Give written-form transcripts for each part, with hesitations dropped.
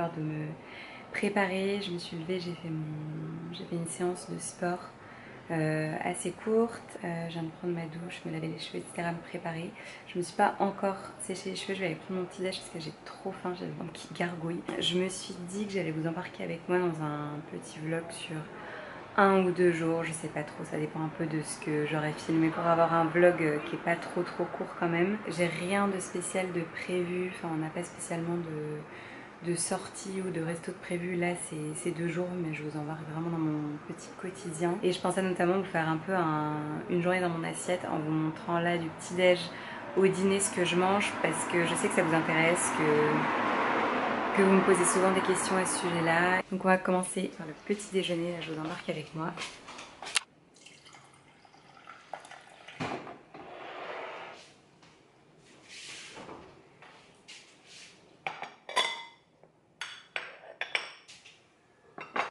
devoir de me préparer. Je me suis levée, j'ai fait une séance de sport assez courte. Je viens de prendre ma douche, me laver les cheveux, etc. Me préparer. Je me suis pas encore séché les cheveux. Je vais aller prendre mon petit déj parce que j'ai trop faim. J'ai le ventre qui gargouille. Je me suis dit que j'allais vous embarquer avec moi dans un petit vlog sur un ou deux jours, je sais pas trop, ça dépend un peu de ce que j'aurais filmé pour avoir un vlog qui est pas trop court quand même. J'ai rien de spécial de prévu, enfin on n'a pas spécialement de sortie ou de resto de prévu là ces deux jours, mais je vous embarque vraiment dans mon petit quotidien. Et je pensais notamment vous faire un peu une journée dans mon assiette en vous montrant là du petit déj au dîner ce que je mange, parce que je sais que ça vous intéresse, que vous me posez souvent des questions à ce sujet-là. Donc on va commencer par le petit déjeuner, là je vous embarque avec moi.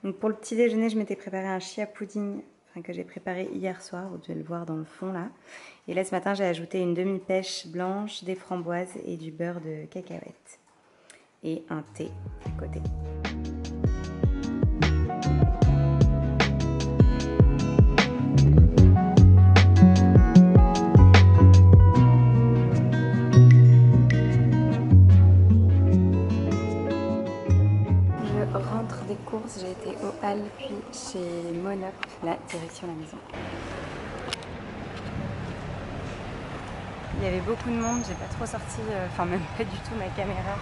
Donc pour le petit déjeuner, je m'étais préparé un chia pudding que j'ai préparé hier soir, vous devez le voir dans le fond là. Et là ce matin j'ai ajouté une demi-pêche blanche, des framboises et du beurre de cacahuète. Et un thé à côté. Je rentre des courses, j'ai été au hall puis chez Monop, là direction la maison. Il y avait beaucoup de monde, j'ai pas trop sorti, enfin même pas du tout ma caméra.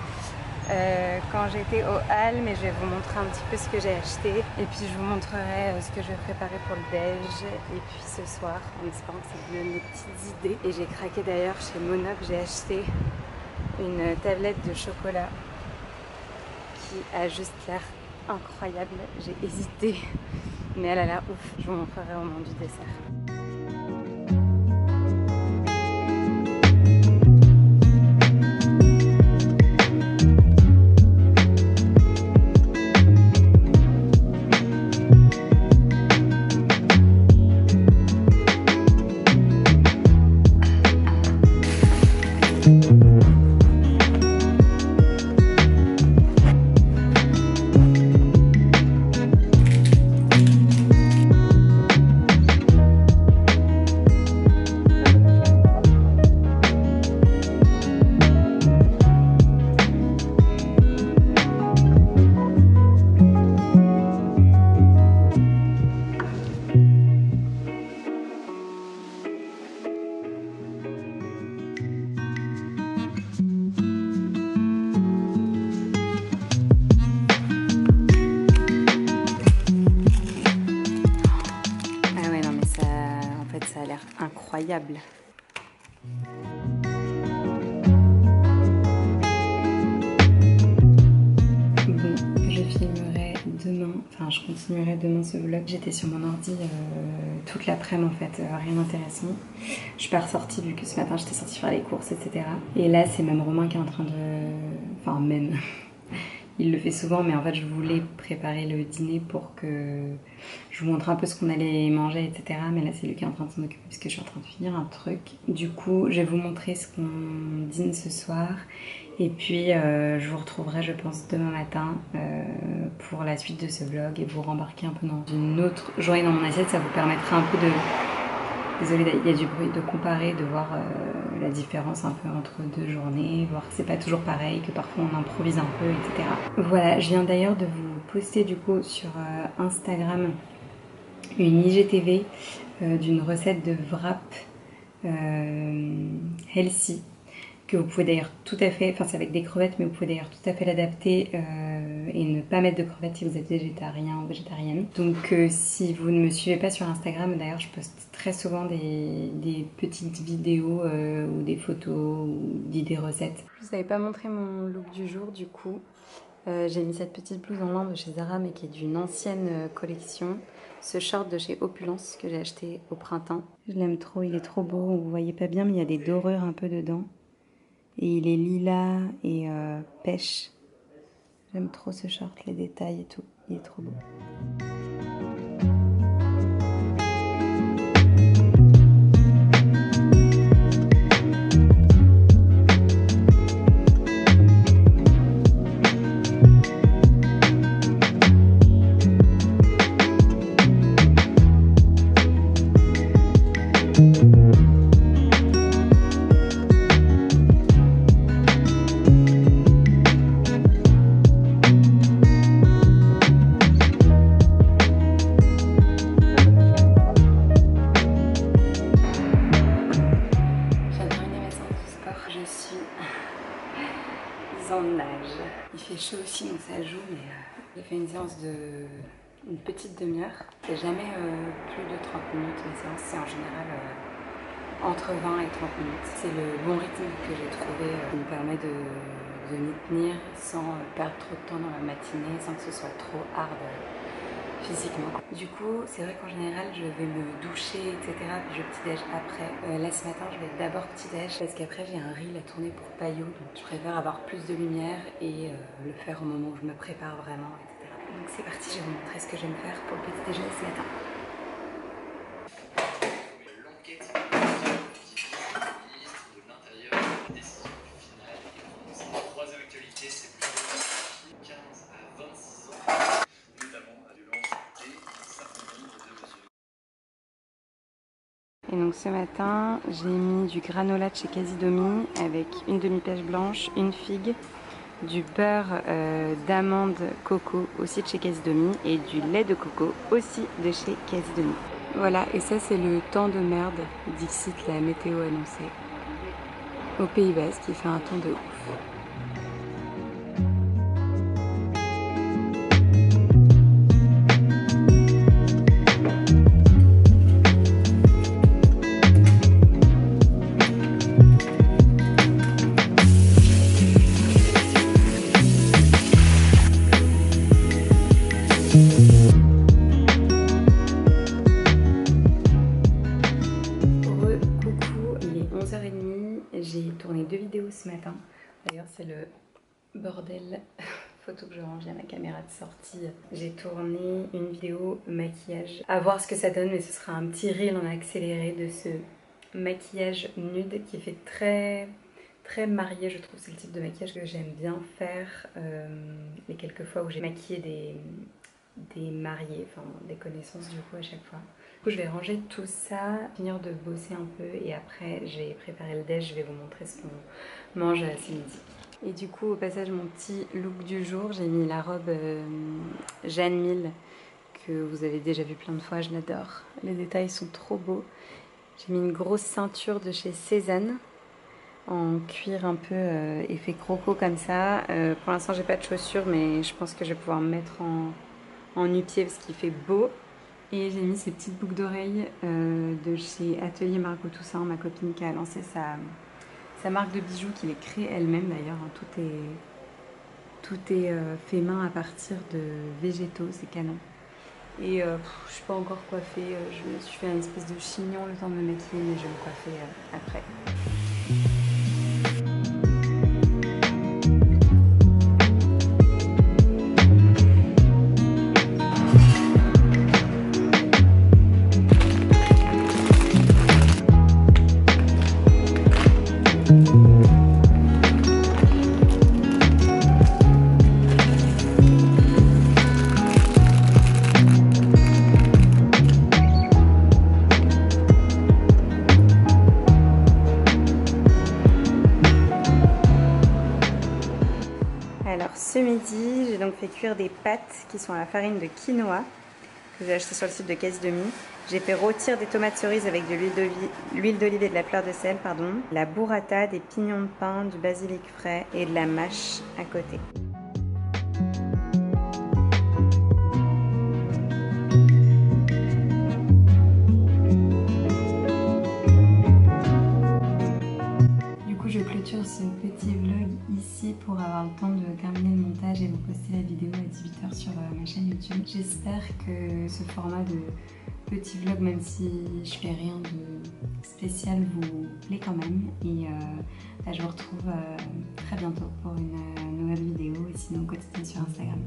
Quand j'étais au hall, mais je vais vous montrer un petit peu ce que j'ai acheté et puis je vous montrerai ce que je vais préparer pour le déj et puis ce soir, en espérant que ça vous donne des petites idées. Et j'ai craqué d'ailleurs chez Monop, j'ai acheté une tablette de chocolat qui a juste l'air incroyable, j'ai hésité mais elle a l'air ouf, je vous montrerai au moment du dessert. Incroyable. Bon, je filmerai demain, enfin je continuerai demain ce vlog. J'étais sur mon ordi toute l'après-midi en fait, rien d'intéressant. Je suis pas ressortie vu que ce matin j'étais sortie faire les courses, etc. Et là c'est même Romain qui est en train de... Enfin même... Il le fait souvent, mais en fait, je voulais préparer le dîner pour que je vous montre un peu ce qu'on allait manger, etc. Mais là, c'est lui qui est en train de s'en occuper parce que je suis en train de finir un truc. Du coup, je vais vous montrer ce qu'on dîne ce soir. Et puis, je vous retrouverai, je pense, demain matin pour la suite de ce vlog et vous rembarquer un peu dans une autre journée dans mon assiette. Ça vous permettra un peu de... Désolée, il y a du bruit, de comparer, de voir la différence un peu entre deux journées, voir que c'est pas toujours pareil, que parfois on improvise un peu, etc. Voilà, je viens d'ailleurs de vous poster du coup sur Instagram une IGTV d'une recette de wrap healthy, que vous pouvez d'ailleurs tout à fait, enfin c'est avec des crevettes, mais vous pouvez d'ailleurs tout à fait l'adapter et ne pas mettre de crevettes si vous êtes végétarien ou végétarienne. Donc si vous ne me suivez pas sur Instagram, d'ailleurs je poste très souvent des petites vidéos ou des photos ou des recettes. Je vous avais pas montré mon look du jour du coup. J'ai mis cette petite blouse en lin de chez Zara mais qui est d'une ancienne collection. Ce short de chez Opulence que j'ai acheté au printemps. Je l'aime trop, il est trop beau, vous voyez pas bien mais il y a des dorures un peu dedans. Et il est lilas et pêche. J'aime trop ce short, les détails et tout. Il est trop beau. J'ai fait une séance d'une petite demi-heure. C'est jamais plus de 30 minutes mes séances, c'est en général entre 20 et 30 minutes. C'est le bon rythme que j'ai trouvé qui me permet de m'y tenir sans perdre trop de temps dans la matinée, sans que ce soit trop hard physiquement. Du coup, c'est vrai qu'en général, je vais me doucher, etc. Puis je petit-déj après. Là, ce matin, je vais d'abord petit-déj parce qu'après, j'ai un reel à tourner pour Payot. Donc, je préfère avoir plus de lumière et le faire au moment où je me prépare vraiment, etc. Donc, c'est parti, je vais vous montrer ce que je vais me faire pour le petit-déjeuner ce matin. Et donc ce matin, j'ai mis du granola de chez Kazidomi avec une demi-pêche blanche, une figue, du beurre d'amande coco aussi de chez Kazidomi et du lait de coco aussi de chez Kazidomi. Voilà, et ça c'est le temps de merde d'ici que la météo annoncée au Pays Basque, qui fait un temps de ouf. J'ai tourné 2 vidéos ce matin. D'ailleurs, c'est le bordel photo que je range à ma caméra de sortie. J'ai tourné une vidéo maquillage. À voir ce que ça donne, mais ce sera un petit reel en accéléré de ce maquillage nude qui fait très très marié, je trouve. C'est le type de maquillage que j'aime bien faire. Les quelques fois où j'ai maquillé des mariés, enfin des connaissances du coup à chaque fois. Du coup je vais ranger tout ça, finir de bosser un peu et après j'ai préparé le déj, je vais vous montrer ce qu'on mange à ce midi. Et du coup au passage mon petit look du jour, j'ai mis la robe Jeanne Mil que vous avez déjà vu plein de fois, je l'adore. Les détails sont trop beaux. J'ai mis une grosse ceinture de chez Cézanne en cuir un peu effet croco comme ça. Pour l'instant j'ai pas de chaussures mais je pense que je vais pouvoir me mettre en nu-pied parce qu'il fait beau. Et j'ai mis ces petites boucles d'oreilles de chez Atelier Margot Toussaint, ma copine qui a lancé sa marque de bijoux, qui les crée elle-même d'ailleurs. Hein. Tout est fait main à partir de végétaux, c'est canon. Et je suis pas encore coiffée, je me suis fait une espèce de chignon le temps de me maquiller, mais je vais me coiffer après. Ce midi, j'ai donc fait cuire des pâtes qui sont à la farine de quinoa que j'ai acheté sur le site de Caisse de Mie. J'ai fait rôtir des tomates cerises avec de l'huile d'olive et de la fleur de sel, pardon, la burrata, des pignons de pain, du basilic frais et de la mâche à côté. Je clôture ce petit vlog ici pour avoir le temps de terminer le montage et vous poster la vidéo à 18 h sur ma chaîne YouTube. J'espère que ce format de petit vlog, même si je fais rien de spécial, vous plaît quand même. Et je vous retrouve très bientôt pour une nouvelle vidéo et sinon continuez sur Instagram.